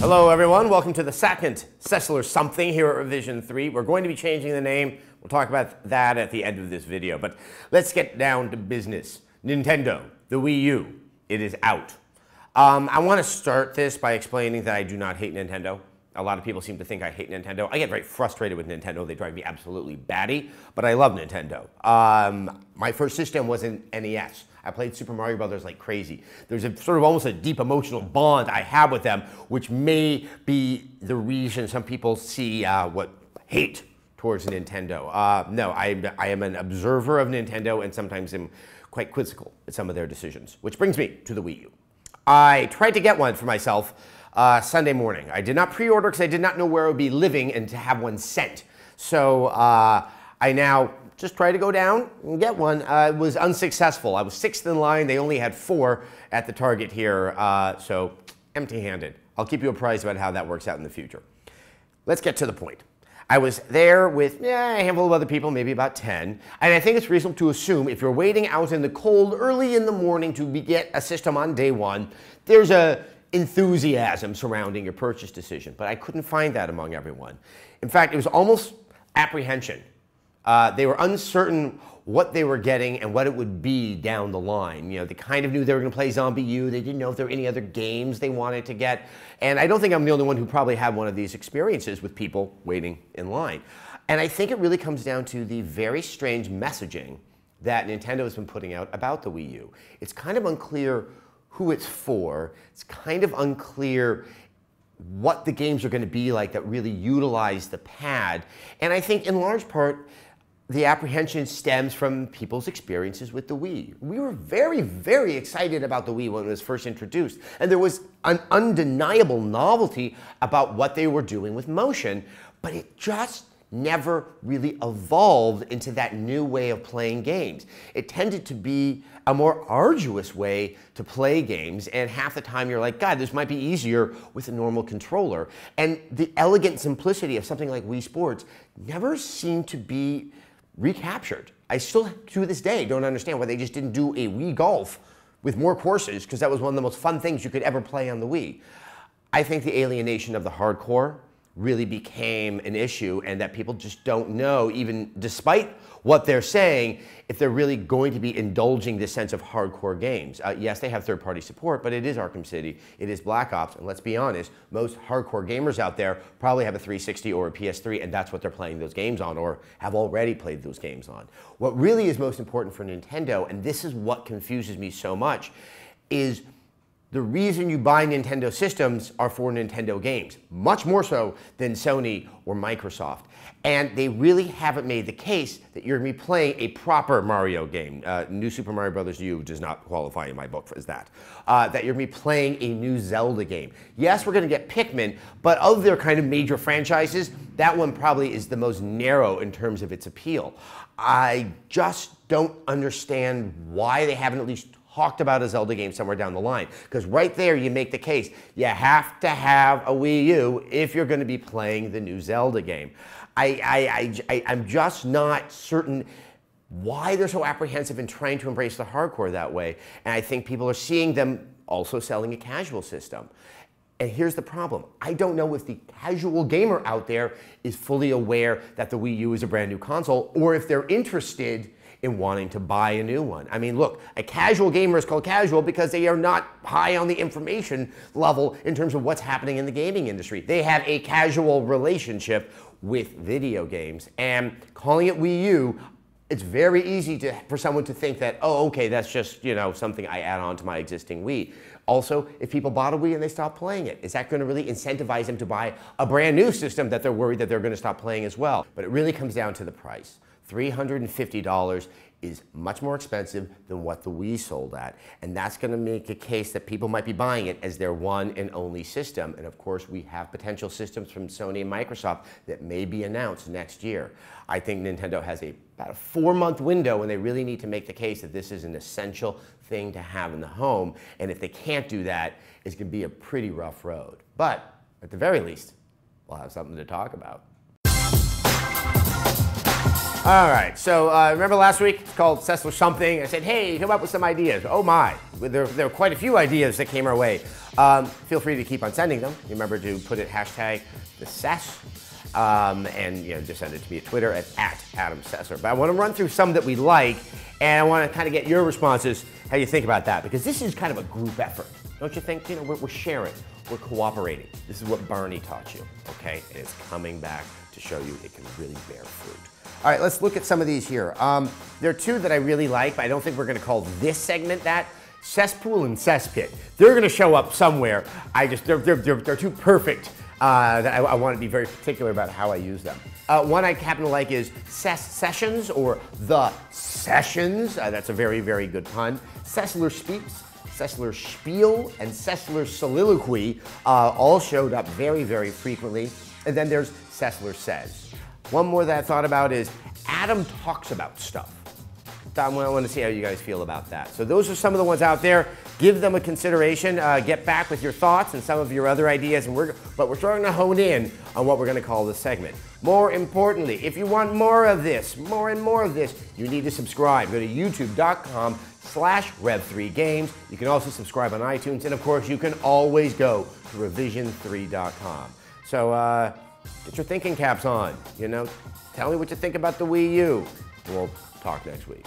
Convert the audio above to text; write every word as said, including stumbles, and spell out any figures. Hello everyone, welcome to the second Sessler's Something here at Revision three. We're going to be changing the name. We'll talk about that at the end of this video, but let's get down to business. Nintendo, the Wii U, it is out. Um, I want to start this by explaining that I do not hate Nintendo. A lot of people seem to think I hate Nintendo. I get very frustrated with Nintendo. They drive me absolutely batty, but I love Nintendo. Um, my first system was an N E S. I played Super Mario Brothers like crazy. There's a sort of almost a deep emotional bond I have with them, which may be the reason some people see uh, what hate towards Nintendo. Uh, no, I, I am an observer of Nintendo and sometimes am quite quizzical at some of their decisions, which brings me to the Wii U. I tried to get one for myself uh, Sunday morning. I did not pre-order because I did not know where I would be living and to have one sent. So uh, I now just try to go down and get one. Uh, it was unsuccessful. I was sixth in line. They only had four at the Target here, uh, so empty-handed. I'll keep you apprised about how that works out in the future. Let's get to the point. I was there with yeah, a handful of other people, maybe about ten, and I think it's reasonable to assume if you're waiting out in the cold early in the morning to get a system on day one, there's a enthusiasm surrounding your purchase decision, but I couldn't find that among everyone. In fact, it was almost apprehension. Uh, they were uncertain what they were getting and what it would be down the line. You know, they kind of knew they were going to play Zombie U. They didn't know if there were any other games they wanted to get. And I don't think I'm the only one who probably had one of these experiences with people waiting in line. And I think it really comes down to the very strange messaging that Nintendo has been putting out about the Wii U. It's kind of unclear who it's for. It's kind of unclear what the games are going to be like that really utilize the pad. And I think in large part, the apprehension stems from people's experiences with the Wii. We were very, very excited about the Wii when it was first introduced, and there was an undeniable novelty about what they were doing with motion, but it just never really evolved into that new way of playing games. It tended to be a more arduous way to play games, and half the time you're like, God, this might be easier with a normal controller. And the elegant simplicity of something like Wii Sports never seemed to be recaptured. I still, to this day, don't understand why they just didn't do a Wii Golf with more courses, because that was one of the most fun things you could ever play on the Wii. I think the alienation of the hardcore really became an issue, and that people just don't know, even despite what they're saying, if they're really going to be indulging this sense of hardcore games. Uh, yes, they have third-party support, but it is Arkham City, it is Black Ops, and let's be honest, most hardcore gamers out there probably have a three sixty or a P S three, and that's what they're playing those games on, or have already played those games on. What really is most important for Nintendo, and this is what confuses me so much, is the reason you buy Nintendo systems are for Nintendo games, much more so than Sony or Microsoft. And they really haven't made the case that you're going to be playing a proper Mario game. Uh, New Super Mario Bros. U does not qualify in my book as that. Uh, that you're going to be playing a new Zelda game. Yes, we're going to get Pikmin, but of their kind of major franchises, that one probably is the most narrow in terms of its appeal. I just don't understand why they haven't at least talked about a Zelda game somewhere down the line. Because right there you make the case, you have to have a Wii U if you're going to be playing the new Zelda game. I, I, I, I, I'm just not certain why they're so apprehensive in trying to embrace the hardcore that way. And I think people are seeing them also selling a casual system. And here's the problem. I don't know if the casual gamer out there is fully aware that the Wii U is a brand new console, or if they're interested in wanting to buy a new one. I mean, look, a casual gamer is called casual because they are not high on the information level in terms of what's happening in the gaming industry. They have a casual relationship with video games. And calling it Wii U, it's very easy to, for someone to think that, oh, okay, that's just, you know, something I add on to my existing Wii. Also, if people bought a Wii and they stop playing it, is that going to really incentivize them to buy a brand new system that they're worried that they're going to stop playing as well? But it really comes down to the price. three hundred fifty dollars is much more expensive than what the Wii sold at. And that's going to make a case that people might be buying it as their one and only system. And of course, we have potential systems from Sony and Microsoft that may be announced next year. I think Nintendo has a, about a four-month window when they really need to make the case that this is an essential thing to have in the home. And if they can't do that, it's going to be a pretty rough road. But at the very least, we'll have something to talk about. All right, so uh, remember last week? It's called Sessler's Something. I said, hey, come up with some ideas. Oh my, there, there were quite a few ideas that came our way. Um, feel free to keep on sending them. Remember to put it hashtag the Sess, um, and you know, just send it to me at Twitter at, at Adam Sessler. But I want to run through some that we like, and I want to kind of get your responses, how you think about that, because this is kind of a group effort. Don't you think? You know, we're, we're sharing, we're cooperating. This is what Barney taught you, okay? And it's coming back to show you it can really bear fruit. All right, let's look at some of these here. Um, there are two that I really like, but I don't think we're gonna call this segment that. Cesspool and Cesspit. They're gonna show up somewhere. I just, they're, they're, they're, they're too perfect uh, that I, I wanna be very particular about how I use them. Uh, one I happen to like is Cess Sessions or The Sessions. Uh, that's a very, very good pun. Sessler Speaks, Sessler Spiel, and Sessler Soliloquy uh, all showed up very, very frequently. And then there's Sessler Says. One more that I thought about is Adam Talks About Stuff. I want to see how you guys feel about that. So those are some of the ones out there. Give them a consideration. Uh, get back with your thoughts and some of your other ideas. And we're, but we're starting to hone in on what we're going to call this segment. More importantly, if you want more of this, more and more of this, you need to subscribe. Go to youtube.com slash rev3games. You can also subscribe on iTunes. And, of course, you can always go to revision three dot com. So, uh... get your thinking caps on, you know? Tell me what you think about the Wii U. We'll talk next week.